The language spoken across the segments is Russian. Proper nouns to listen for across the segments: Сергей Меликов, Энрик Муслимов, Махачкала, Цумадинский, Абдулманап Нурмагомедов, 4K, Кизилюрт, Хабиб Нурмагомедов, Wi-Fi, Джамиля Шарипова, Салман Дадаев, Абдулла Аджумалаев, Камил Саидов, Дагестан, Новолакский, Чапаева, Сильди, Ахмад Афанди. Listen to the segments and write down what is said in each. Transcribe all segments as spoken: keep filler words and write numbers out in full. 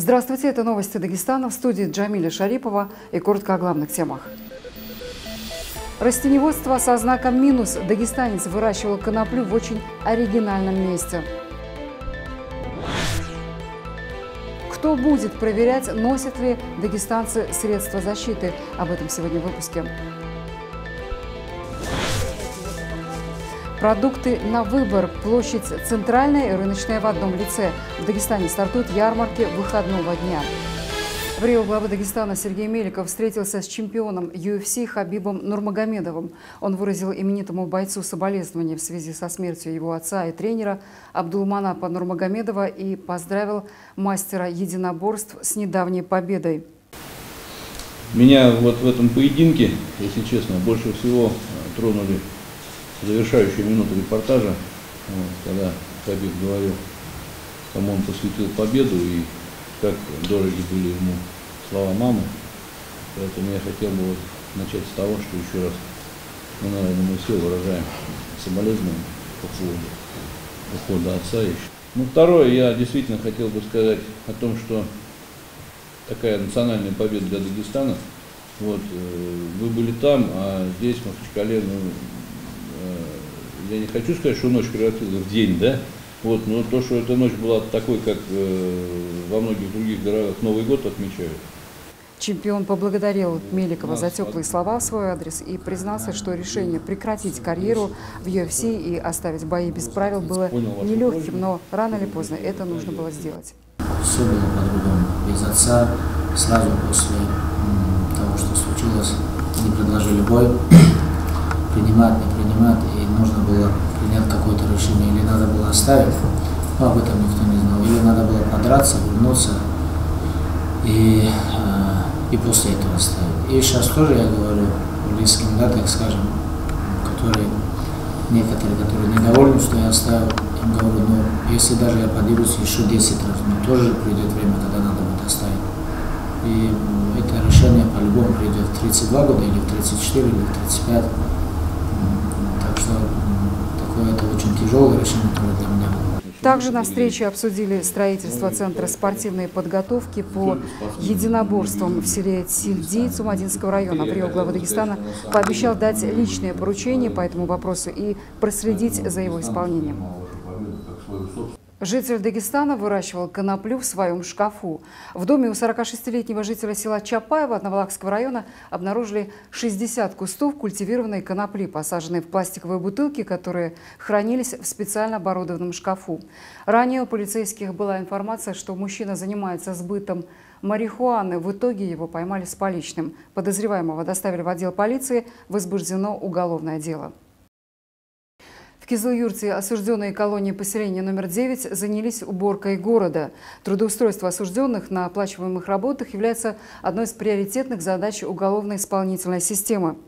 Здравствуйте, это новости Дагестана, в студии Джамиля Шарипова и коротко о главных темах. Растеневодство со знаком минус. Дагестанец выращивал коноплю в очень оригинальном месте. Кто будет проверять, носят ли дагестанцы средства защиты? Об этом сегодня в выпуске. Продукты на выбор. Площадь центральная и рыночная в одном лице. В Дагестане стартуют ярмарки выходного дня. В Рио глава Дагестана Сергей Меликов встретился с чемпионом ю эф си Хабибом Нурмагомедовым. Он выразил именитому бойцу соболезнования в связи со смертью его отца и тренера Абдулманапа Нурмагомедова и поздравил мастера единоборств с недавней победой. Меня вот в этом поединке, если честно, больше всего тронули завершающие минуты репортажа, когда Хабиб говорил, кому он посвятил победу и как дороги были ему слова мамы. Поэтому я хотел бы вот начать с того, что еще раз мы, наверное, мы все выражаем соболезнования по поводу ухода отца еще. Ну, второе, я действительно хотел бы сказать о том, что такая национальная победа для Дагестана. Вот, вы были там, а здесь, в Махачкале, ну, я не хочу сказать, что ночь превратилась в день, да? Вот, но то, что эта ночь была такой, как э, во многих других городах Новый год отмечают. Чемпион поблагодарил Меликова за теплые слова в свой адрес и признался, что решение прекратить карьеру в ю эф си и оставить бои без правил было нелегким, но рано или поздно это нужно было сделать. Все было по-другому. Без отца сразу после того, что случилось, не предложили бой. Принимать, не принимать, и нужно было принять какое-то решение, или надо было оставить, но об этом никто не знал, или надо было подраться, вернуться, и, и после этого оставить. И сейчас тоже я говорю близким, да, так скажем, которые, некоторые, которые недовольны, что я оставил, им говорю, ну, если даже я подъявлюсь еще десять раз, но тоже придет время, когда надо будет оставить. И это решение по-любому придет в тридцать два года, или в тридцать четыре, или в тридцать пять. Это очень тяжелое решение для меня. Также на встрече обсудили строительство Центра спортивной подготовки по единоборствам в селе Сильди Цумадинского района. Прием главы Дагестана пообещал дать личное поручение по этому вопросу и проследить за его исполнением. Житель Дагестана выращивал коноплю в своем шкафу. В доме у сорокашестилетнего жителя села Чапаева Новолакского района обнаружили шестьдесят кустов культивированной конопли, посаженные в пластиковые бутылки, которые хранились в специально оборудованном шкафу. Ранее у полицейских была информация, что мужчина занимается сбытом марихуаны. В итоге его поймали с поличным. Подозреваемого доставили в отдел полиции, возбуждено уголовное дело. В Кизилюрте осужденные колонии поселения номер девять занялись уборкой города. Трудоустройство осужденных на оплачиваемых работах является одной из приоритетных задач уголовно-исполнительной системы.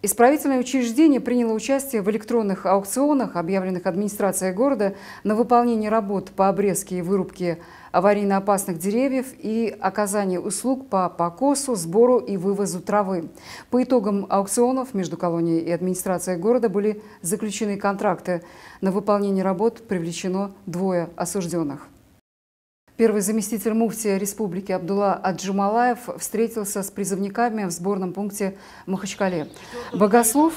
Исправительное учреждение приняло участие в электронных аукционах, объявленных администрацией города, на выполнение работ по обрезке и вырубке аварийно опасных деревьев и оказание услуг по покосу, сбору и вывозу травы. По итогам аукционов между колонией и администрацией города были заключены контракты. На выполнение работ привлечено двое осужденных. Первый заместитель муфтия республики Абдулла Аджумалаев встретился с призывниками в сборном пункте Махачкале. Богослов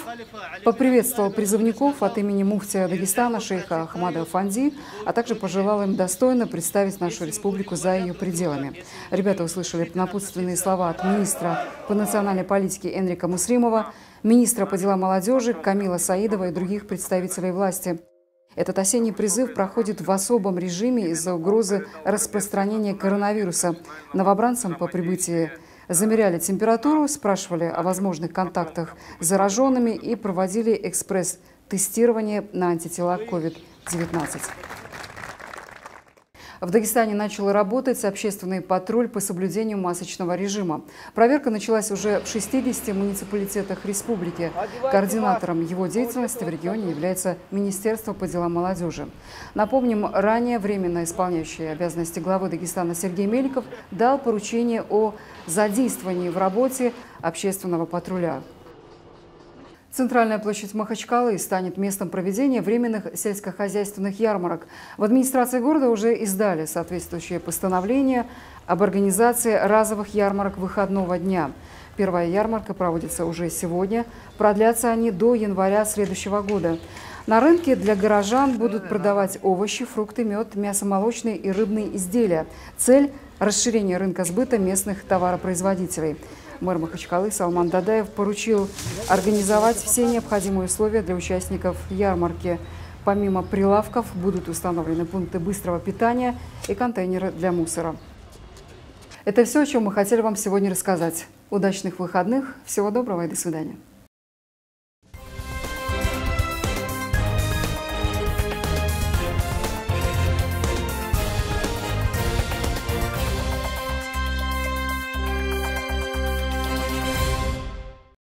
поприветствовал призывников от имени муфтия Дагестана шейха Ахмада Афанди, а также пожелал им достойно представить нашу республику за ее пределами. Ребята услышали напутственные слова от министра по национальной политике Энрика Муслимова, министра по делам молодежи Камила Саидова и других представителей власти. Этот осенний призыв проходит в особом режиме из-за угрозы распространения коронавируса. Новобранцам по прибытии замеряли температуру, спрашивали о возможных контактах с зараженными и проводили экспресс-тестирование на антитела ковид девятнадцать. В Дагестане начал работать общественный патруль по соблюдению масочного режима. Проверка началась уже в шестидесяти муниципалитетах республики. Координатором его деятельности в регионе является Министерство по делам молодежи. Напомним, ранее временно исполняющий обязанности главы Дагестана Сергей Меликов дал поручение о задействовании в работе общественного патруля. Центральная площадь Махачкалы станет местом проведения временных сельскохозяйственных ярмарок. В администрации города уже издали соответствующее постановление об организации разовых ярмарок выходного дня. Первая ярмарка проводится уже сегодня. Продлятся они до января следующего года. На рынке для горожан будут продавать овощи, фрукты, мед, мясомолочные и рыбные изделия. Цель – расширение рынка сбыта местных товаропроизводителей. Мэр Махачкалы Салман Дадаев поручил организовать все необходимые условия для участников ярмарки. Помимо прилавков будут установлены пункты быстрого питания и контейнеры для мусора. Это все, о чем мы хотели вам сегодня рассказать. Удачных выходных, всего доброго и до свидания.